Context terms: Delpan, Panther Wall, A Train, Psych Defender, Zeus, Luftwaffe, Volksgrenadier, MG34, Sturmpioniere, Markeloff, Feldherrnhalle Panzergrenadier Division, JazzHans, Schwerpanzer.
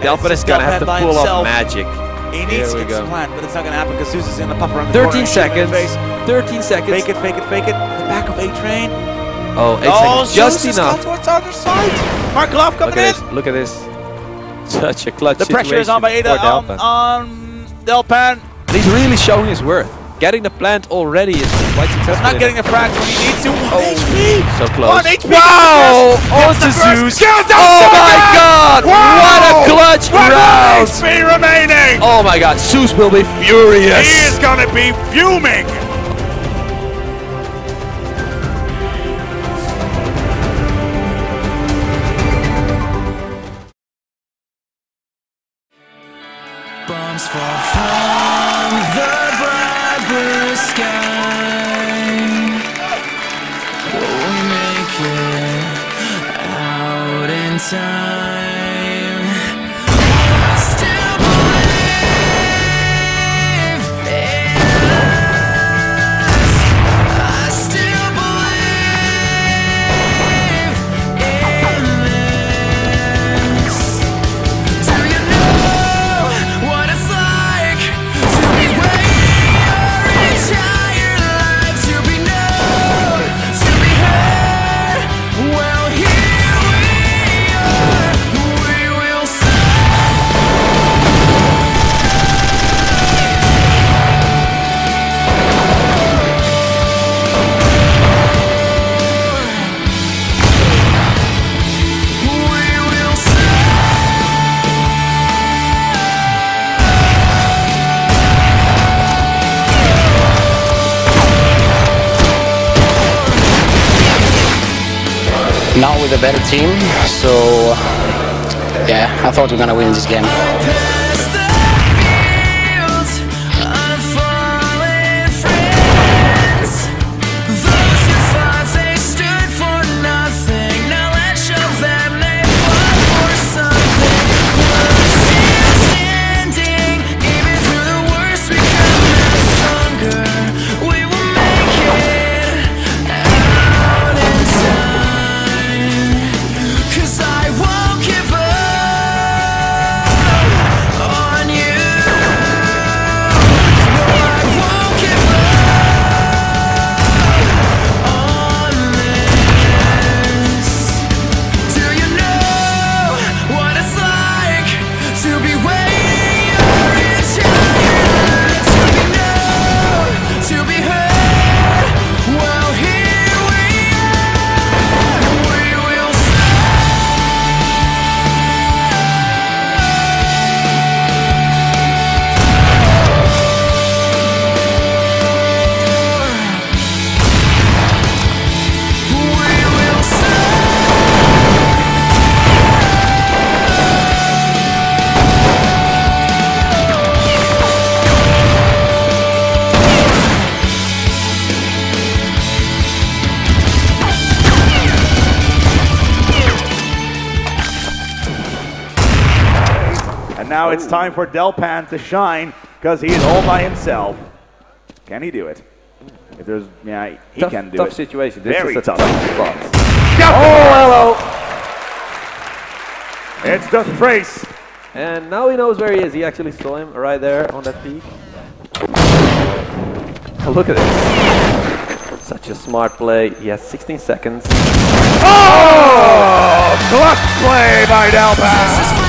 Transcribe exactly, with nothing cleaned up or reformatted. Delpan is going to have to pull off magic. He needs to get this plan, but it's not going to happen because Zeus is in the pop around the corner. thirteen seconds. thirteen seconds. Fake it, fake it, fake it. The back of A Train. Oh, A Train. Just enough. Towards the other side. Markeloff coming in. Look at this. Such a clutch situation. The pressure is on by Ada on, on Delpan. He's really showing his worth. Getting the plant already is quite successful. Not getting a frag when he needs to. one H P! So close. one H P! Wow! On to Zeus! Oh my god! What a clutch round! one H P remaining! Oh my god, Zeus will be furious! He is gonna be fuming! Bombs fall from the blue sky, will we make it out in time? I still believe in us. I still believe in this. Do you know what it's like to be waiting your entire now with a better team, so yeah, I thought we were gonna win this game. Now it's time for Delpan to shine because he is all by himself. Can he do it? If there's, yeah, he tough, can do tough it. Tough situation. This Very is a tough, tough spot. Oh, hello! It's the Trace. And now he knows where he is. He actually saw him right there on that peak. Look at this. Such a smart play. He has sixteen seconds. Oh! Clutch play by Delpan.